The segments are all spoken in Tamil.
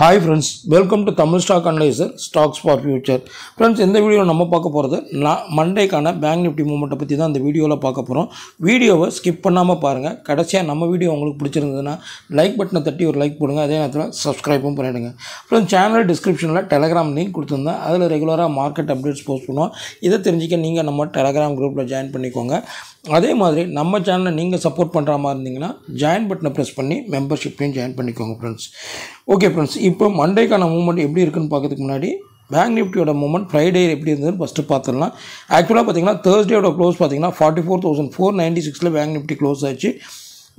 Hi friends, welcome to Tamil Stock Analyzer, Stocks for Future. Friends, in this video, we will see Monday Bank Nifty movement in the video. Video skip the video. If you like video, please like button and like, subscribe. Friends, channel description la Telegram link adala regular market updates post pannuvom. Idha therinjikka neenga nama Telegram group la join pannikonga. அதே மாதிரி நம்ம சேனலை நீங்க சப்போர்ட் பண்ற மாதிரி இருந்தீங்கன்னா ஜாயின் பட்டனை பிரஸ் பண்ணி மெம்பர்ஷிப்பையும் ஜாயின் பண்ணிக்கோங்க फ्रेंड्स. ஓகே फ्रेंड्स, இப்போ மண்டேக்கான மூவ்மென்ட் எப்படி இருக்குன்னு பார்க்கிறதுக்கு முன்னாடி பேங்க் நிஃப்டியோட மூவ்மென்ட் ஃப்ரைடே எப்படி இருந்ததுன்னு ஃபர்ஸ்ட் பாத்துறலாம். एक्चुअली பாத்தீங்கன்னா Thursdayயோட க்ளோஸ் பாத்தீங்கன்னா 44496ல பேங்க் நிஃப்டி க்ளோஸ் ஆச்சு.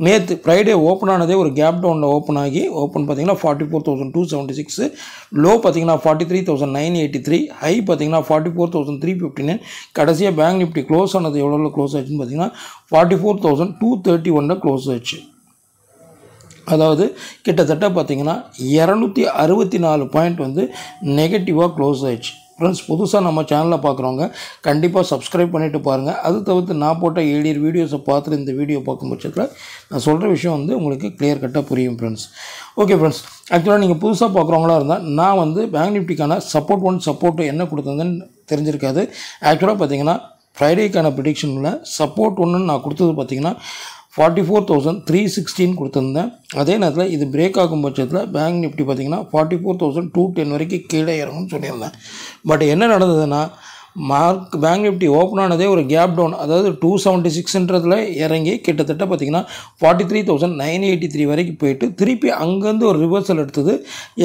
நேத்து ஃப்ரைடே ஓபன் ஆனதே ஒரு கேப் டவுன்ல ஓபன் ஆகி ஓபன் பாத்தீங்கன்னா 44276, லோ பாத்தீங்கன்னா 43983, ஹை பாத்தீங்கன்னா 44359. கடைசியா பேங்க் நிஃப்டி க்ளோஸ் ஆனது எவ்வளவுல க்ளோஸ் ஆச்சுன்னு பாத்தீங்கன்னா 44231 ல க்ளோஸ் ஆச்சு. அதாவது கிட்டத்தட்ட பாத்தீங்கன்னா 264 பாயிண்ட் வந்து நெகட்டிவா க்ளோஸ் ஆச்சு. फ्रेंड्स புதுசா நம்ம சேனலை பார்க்குறவங்க கண்டிப்பா subscribe பண்ணிட்டு பாருங்க. அது தவிர நான் போட்ட 7 வீடியோஸை பார்த்து இந்த வீடியோ பாக்கும்போது நான் சொல்ற விஷயம் வந்து உங்களுக்கு clear cut-ஆ புரியும் फ्रेंड्स. ஓகே फ्रेंड्स, actually நீங்க புதுசா பார்க்குறவங்களா இருந்தா நான் வந்து பேங்க் நிஃப்டிக்கான சப்போர்ட் 1 சப்போர்ட் 2 என்ன கொடுத்தேன்னு தெரிஞ்சிருக்காது. actually பாத்தீங்கன்னா ஃப்ரைடேக்கான prediction-ல சப்போர்ட் 1 நான் கொடுத்தது பாத்தீங்கன்னா 44316 கொடுத்திருந்தேன். அதே நேரத்துல இது பிரேக் ஆகும் பட்சத்துல பேங்க் நிஃப்டி பாத்தீங்கன்னா 44210 வரைக்கும் கீழே இறங்கும்னு சொல்லியிருந்தேன். பட் என்ன நடந்ததுன்னா மார்க் பேங்க் நிஃப்டி ஓபன் ஆனதே ஒரு கேப் டவுன், அதாவது 276ன்றதுல இறங்கி கிட்டத்தட்ட பாத்தீங்கன்னா 43983 வரைக்கும் போயிட்டு திருப்பி அங்க இருந்து ஒரு ரிவர்சல் எடுத்தது.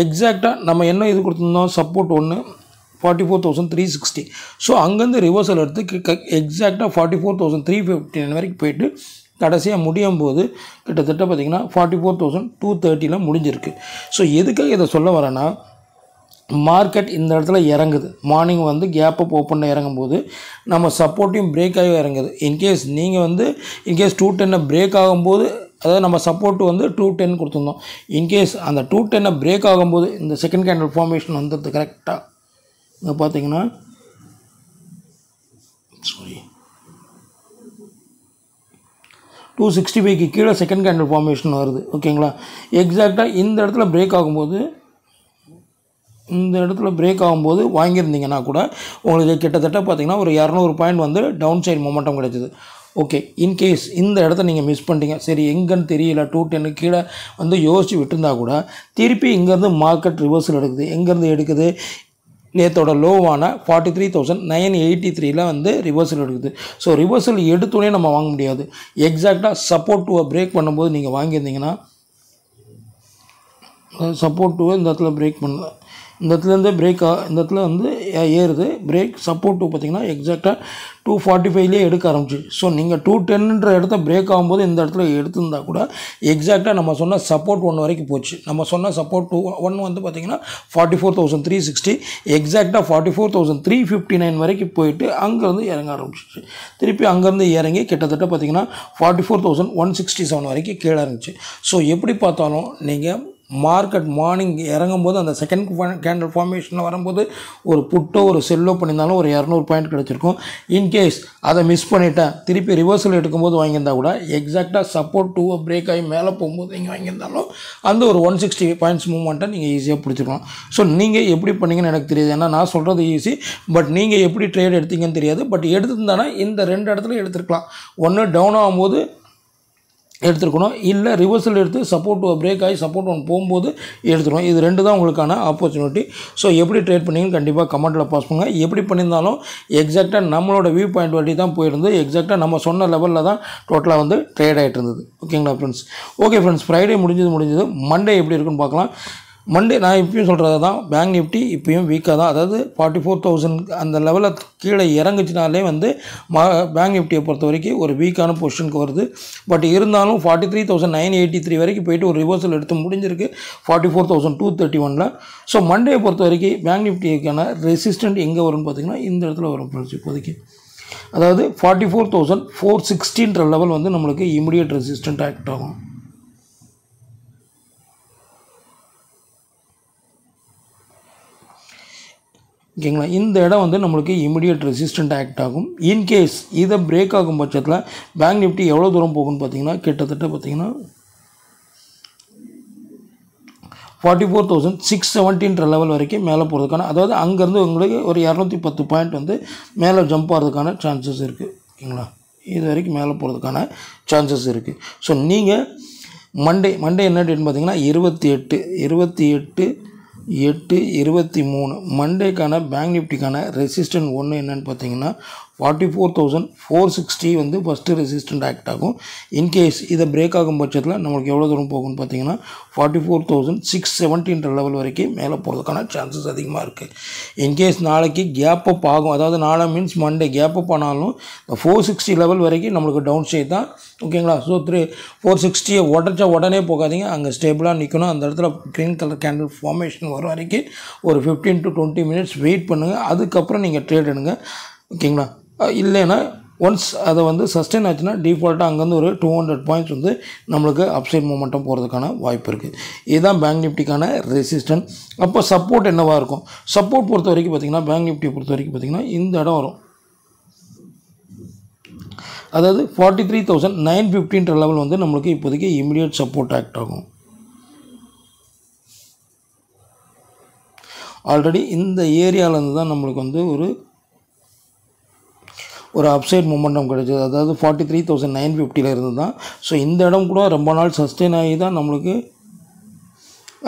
எக்ஸாக்ட்டா நம்ம என்ன இது கொடுத்திருந்தோம் சப்போர்ட் 1 44360. சோ அங்க இருந்து ரிவர்சல் எடுத்து எக்ஸாக்ட்டா 44359 வரைக்கும் போயிட்டு கடைசியா முடியும்போது கிட்டத்தட்ட பாத்தீங்கன்னா 44230 ல முடிஞ்சிருக்கு. சோ எதுக்காக இத சொல்ல வரேன்னா மார்க்கெட் இந்த இடத்துல இறங்குது. மார்னிங் வந்து கேப் அப் ஓபன் இறங்கும்போது நம்ம சப்போர்ட்டையும் பிரேக் ஆகி இறங்குது. இன் கேஸ் நீங்க வந்து இன் கேஸ் 210 பிரேக் ஆகும்போது அதாவது நம்ம சப்போர்ட் வந்து 210 கொடுத்திருந்தோம். இன் கேஸ் அந்த 210 பிரேக் ஆகும்போது இந்த செகண்ட் கேண்டில் ஃபார்மேஷன் வந்தது கரெக்ட்டா இங்க பாத்தீங்கன்னா sorry 265 க்கு கீழ செகண்ட் கேண்டில் ஃபார்மேஷன் வருது. ஓகேங்களா, எக்ஸாக்ட்டா இந்த இடத்துல பிரேக் ஆகும்போது வாங்கி இருந்தீங்கன்னா கூட உங்களுக்கு கிட்டத்தட்ட பாத்தீங்கன்னா ஒரு 200 பாயிண்ட் வந்து டவுன் சைடு மொமெண்டம் கிடைச்சது. ஓகே, இன் கேஸ் இந்த இடத்தை நீங்க மிஸ் பண்ணிட்டீங்க, சரி எங்கன்னு தெரியல 210 கீழ வந்து யோசி விட்டுந்தா கூட திருப்பி இங்க இருந்து மார்க்கெட் ரிவர்சல் எடுக்குது. எங்க இருந்து எடுக்குது? நேத்தோட லோவான 43983 ல வந்து ரிவர்சல் எடுக்குது. சோ ரிவர்சல் எடுத்துனே நம்ம வாங்க முடியாது. எக்ஸாக்ட்டா சப்போர்ட் 2 பிரேக் பண்ணும்போது நீங்க வாங்கி இருந்தீங்கன்னா சப்போர்ட் 2 இந்த இடத்துல பிரேக் பண்ணல. இந்த இடத்துல இருந்து பிரேக் இந்த இடத்துல வந்து ஏறுது. பிரேக் சப்போர்ட் 2 பாத்தீங்கன்னா எக்ஸாக்ட்டா 245 ல எடுக்க ஆரம்பிச்சு. சோ நீங்க 210ன்ற இடத்தை பிரேக் ஆகும்போது இந்த இடத்துல எடுத்துந்தா கூட எக்ஸாக்ட்டா நம்ம சொன்ன சப்போர்ட் 1 வரைக்கும் போச்சு. நம்ம சொன்ன சப்போர்ட் 1 வந்து பாத்தீங்கன்னா 44360 எக்ஸாக்ட்டா 44359 வரைக்கும் போயிட்டு அங்க இருந்து இறங்க ஆரம்பிச்சு. திருப்பி அங்க இருந்து இறங்கி கிட்டத்தட்ட பாத்தீங்கன்னா 44167 வரைக்கும் கீழ இருந்துச்சு. சோ எப்படி பார்த்தாலும் நீங்க மார்க்கெட் மார்னிங் இறங்கும்போது அந்த செகண்ட் கேண்டில் ஃபார்மேஷன்ல வரும்போது ஒரு புட்டோ ஒரு செல்லோ பண்ணினாலும் ஒரு 200 பாயிண்ட் கிடைச்சிருக்கும். இன் கேஸ் அதை மிஸ் பண்ணிட்டா திருப்பி ரிவர்சல் எடுக்கும்போது வாங்கியிருந்தா கூட எக்ஸாக்ட்டா சப்போர்ட் 2 பிரேக் ஆகி மேலே போகும்போது நீங்க வாங்கியிருந்தாலும் அந்த ஒரு 160 பாயிண்ட்ஸ் மூவ்மெண்ட்டை நீங்க ஈஸியா பிடிச்சிடலாம். சோ நீங்க எப்படி பண்ணீங்கன்னு எனக்கு தெரியாது. ஏன்னா நான் சொல்றது ஈஸி, பட் நீங்க எப்படி ட்ரேட் எடுத்தீங்கன்னு தெரியாது. பட் எடுத்திருந்தானா இந்த ரெண்டு இடத்துல எடுத்துக்கலாம். ஒன்னு டவுன் ஆகும்போது எடுத்துக்கணும், இல்ல ரிவர்சல் எடுத்து சப்போர்ட் 2 பிரேக் ஆகி சப்போர்ட் 1 போகும்போது எடுத்துக்கணும். இது ரெண்டு தான் உங்களுக்கான opportunity. சோ எப்படி ட்ரேட் பண்ணீங்கன்னு கண்டிப்பா கமெண்ட்ல பாஸ் பண்ணுங்க. எப்படி பண்ணிருந்தாலும் எக்ஸாக்ட்டா நம்மளோட வியூ பாயிண்ட் வழி தான் போயிருந்து. எக்ஸாக்ட்டா நம்ம சொன்ன லெவல்ல தான் டோட்டலா வந்து ட்ரேட் ஆயிட்டு இருந்தது. ஓகேங்களா फ्रेंड्स. ஓகே फ्रेंड्स, ஃப்ரைடே முடிஞ்சது. மண்டே எப்படி இருக்குன்னு பார்க்கலாம். மண்டே நான் இப்பயும் சொல்றது தான் பேங்க் நிஃப்டி இப்பயும் வீக்கா தான். அதாவது 44000 அந்த லெவல்ல கீழ இறங்குச்சினாலே வந்து பேங்க் நிஃப்டியை பொறுத்த வரைக்கும் ஒரு வீக்கான பொசிஷனுக்கு வருது. பட் இருந்தாலும் 43983 வரைக்கும் போயிட்டு ஒரு ரிவர்சல் எடுத்து முடிஞ்சிருக்கு 44231 ல. சோ மண்டே பொறுத்த வரைக்கும் பேங்க் நிஃப்டிக்கான ரெசிஸ்டன்ட் எங்க வரும்னு பாத்தீங்கன்னா இந்த இடத்துல வரும் फ्रेंड्स. இப்போதைக்கு அதாவது 44416ன்ற லெவல் வந்து நமக்கு இமிடியேட் ரெசிஸ்டன்ட் ஆக்ட் ஆகும். ஓகேங்களா, இந்த இடம் வந்து நமக்கு இமிடியேட் ரெசிஸ்டன்ட் ஆக்ட் ஆகும். இன் கேஸ் இத பிரேக் ஆகும் பட்சத்துல பேங்க் நிஃப்டி எவ்வளவு தூரம் போகும்னு பாத்தீங்கன்னா கிட்டத்தட்ட பாத்தீங்கன்னா 44,617 level வரைக்கும் மேலே போறதுக்கான அதாவது அங்க இருந்து உங்களுக்கு ஒரு 210 பாயிண்ட் வந்து மேலே ஜம்ப் ஆறதுக்கான சான்சஸ் இருக்கு ஓகேங்களா இது வரைக்கும் மேலே போறதுக்கான சான்சஸ் இருக்கு சோ நீங்க மண்டே என்ன டேட் பாத்தீங்கன்னா 28/8/23 மண்டேக்கான பேங்க் நிஃப்டிக்கான ரெசிஸ்டன்ட் 1 என்னன்னு பாத்தீங்கன்னா 44,460 வந்து ஃபர்ஸ்ட் ரெசிஸ்டன்ட் ஆக்ட் ஆகும் இன் கேஸ் இத பிரேக் ஆகும் பட்சத்துல நமக்கு எவ்வளவு தூரம் போகும்னு பாத்தீங்கன்னா 44,617 லெவல் வரைக்கும் மேலே போறதுக்கான சான்சஸ் அதிகமா இருக்கு இன் கேஸ் நாளைக்கு கேப் அப் ஆகும் அதாவது நாளை மீன்ஸ் மண்டே கேப் அப் ஆனாலும் 460 லெவல் வரைக்கும் நமக்கு டவுன் ஸ்டேட் தான் ஓகேங்களா சோ 460 உடைச்ச உடனே போகாதீங்க அங்க ஸ்டேபிளா நிக்கணும் அந்த இடத்துல green color candle formation வர வரைக்கும் ஒரு 15 to 20 minutes wait பண்ணுங்க அதுக்கு அப்புறம் நீங்க ட்ரேட் எடுங்க ஓகேங்களா இல்லனா once அது வந்து sustain ஆச்சுனா டிஃபால்ட்டா அங்க இருந்து ஒரு 200 பாயிண்ட்ஸ் வந்து நமக்கு அப்சைட் மொமெண்டம் போறதுக்கான வாய்ப்பு இருக்கு இதுதான் பேங்க் நிஃப்டிக்கான ரெசிஸ்டன்ஸ் அப்ப சப்போர்ட் என்னவா இருக்கும் சப்போர்ட் பொறுத்த வரைக்கும் பாத்தீங்கன்னா பேங்க் நிஃப்டி பொறுத்த வரைக்கும் பாத்தீங்கன்னா இந்த இடம் வரும் அதாவது 43,915 லெவல் வந்து நமக்கு இப்போதைக்கு இமிடியேட் சப்போர்ட் ஆக்ட் ஆகும் ஆல்ரெடி இந்த ஏரியால இருந்து தான் நமக்கு வந்து ஒரு upside momentum கிடைச்சது அதாவது 43,950 ல இருந்து தான் சோ இந்த இடம் கூட ரொம்ப நாள் சஸ்டெயின் ஆகி தான் நமக்கு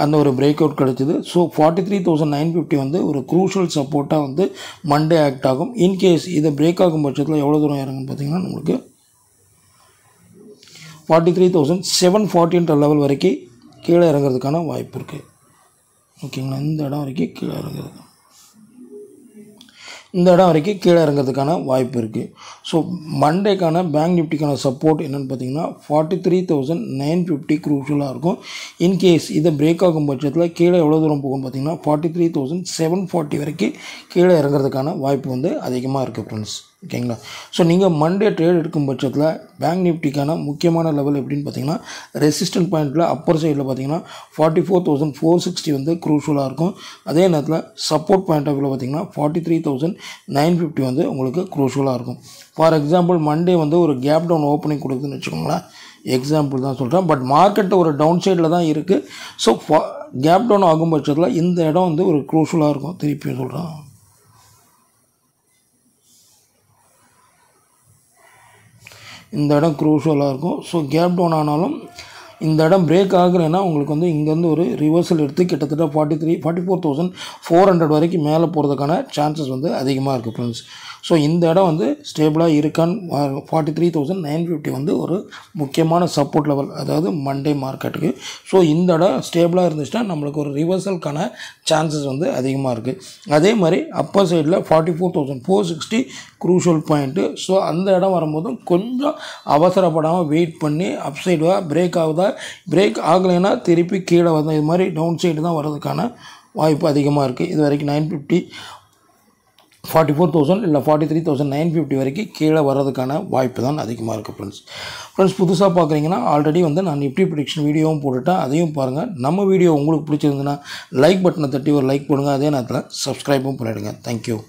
அந்த ஒரு break out கிடைச்சது சோ 43,950 வந்து ஒரு crucial support வந்து மண்டே ஆக்ட் ஆகும் in case இத break ஆகும் பட்சத்துல எவ்வளவு தூரம் இறங்கும் பாத்தீங்கன்னா நமக்கு 43,740 லெவல் வரைக்கும் கீழ இறங்கிறதுக்கான வாய்ப்பு இருக்கு ஓகேங்களா இந்த இடம் வரைக்கும் கீழ இறங்கிறது இந்த இடம் வரைக்கும் கீழ இறங்கிறதுக்கான வாய்ப்பு இருக்கு சோ மண்டேக்கான பேங்க் நிஃப்டிக்கான சப்போர்ட் என்னன்னு பாத்தீங்கன்னா 43,950 க்ரூஷியலா இருக்கும் இன் கேஸ் இத பிரேக் ஆகும் பட்சத்துல கீழ எவ்வளவு தூரம் போகும் பாத்தீங்கன்னா 43,740 வரைக்கும் கீழ இறங்கிறதுக்கான வாய்ப்பு வந்து அதிகமா இருக்கு फ्रेंड्स ஓகேங்களா சோ நீங்க மண்டே ட்ரேட் எடுக்கும் பட்சத்துல பேங்க் நிஃப்டிக்கான முக்கியமான லெவல் எப்படின்னு பாத்தீங்கன்னா ரெசிஸ்டன்ட் பாயிண்ட்ல அப்பர் சைடுல பாத்தீங்கன்னா 44,460 வந்து க்ரூஷியலா இருக்கும் அதே நேரத்துல சப்போர்ட் பாயிண்ட் ஆஃப்ல பாத்தீங்கன்னா 43,950 வந்து உங்களுக்கு க்ரூஷியலா இருக்கும் ஃபார் எக்ஸாம்பிள் மண்டே வந்து ஒரு கேப் டவுன் ஓபனிங் கொடுக்குதுன்னு வெச்சுக்கோங்களா எக்ஸாம்பிள் தான் சொல்றேன் பட் மார்க்கெட் ஒரு டவுன் சைடுல தான் இருக்கு சோ கேப் டவுன் ஆகும் பட்சத்துல இந்த இடம் வந்து ஒரு க்ரூஷியலா இருக்கும் திருப்பி சொல்றேன் இந்த இடம் க்ரூஷியலா இருக்கும் சோ கேப் டவுன் ஆனாலும் இந்த இடம் பிரேக் ஆகறேனா உங்களுக்கு வந்து இங்க இருந்து ஒரு ரிவர்சல் எடுத்து கிட்டத்தட்ட 44,400 வரைக்கும் மேலே போறதுக்கான சான்சஸ் வந்து அதிகமா இருக்கு फ्रेंड्स சோ இந்த இடம் வந்து ஸ்டேபிளா இருக்கான் 43,950 வந்து ஒரு முக்கியமான சப்போர்ட் லெவல் அதாவது மண்டே மார்க்கெட்டுக்கு சோ இந்த இடம் ஸ்டேபிளா இருந்துச்சுனா நமக்கு ஒரு ரிவர்சல்கான சான்சஸ் வந்து அதிகமா இருக்கு அதே மாதிரி அப்பர் சைடுல 44,460 க்ரூஷியல் பாயிண்ட் சோ அந்த இடம் வரும்போது கொஞ்சம் அவசரப்படாம வெயிட் பண்ணி அப் சைடுவா பிரேக் ஆகுதா பிரேக் ஆகலனா திருப்பி கீழ வந்து இந்த மாதிரி டவுன் சைடு தான் வரதுக்கான வாய்ப்பு அதிகமா இருக்கு இது வரைக்கும் 44,000 இல்ல 43,950 வரைக்கும் கீழ வரதுக்கான வாய்ப்பு தான் அதிகமா இருக்கு फ्रेंड्स புதுசா பாக்குறீங்கன்னா ஆல்ரெடி வந்து நான் நிஃப்டி பிரெடிக்ஷன் வீடியோவும் போட்டுட்டேன் அதையும் பாருங்க நம்ம வீடியோ உங்களுக்கு பிடிச்சிருந்தா லைக் பட்டனை தட்டி ஒரு லைக் பண்ணுங்க அதே நேரத்துல Subscribe பண்ணிடுங்க Thank you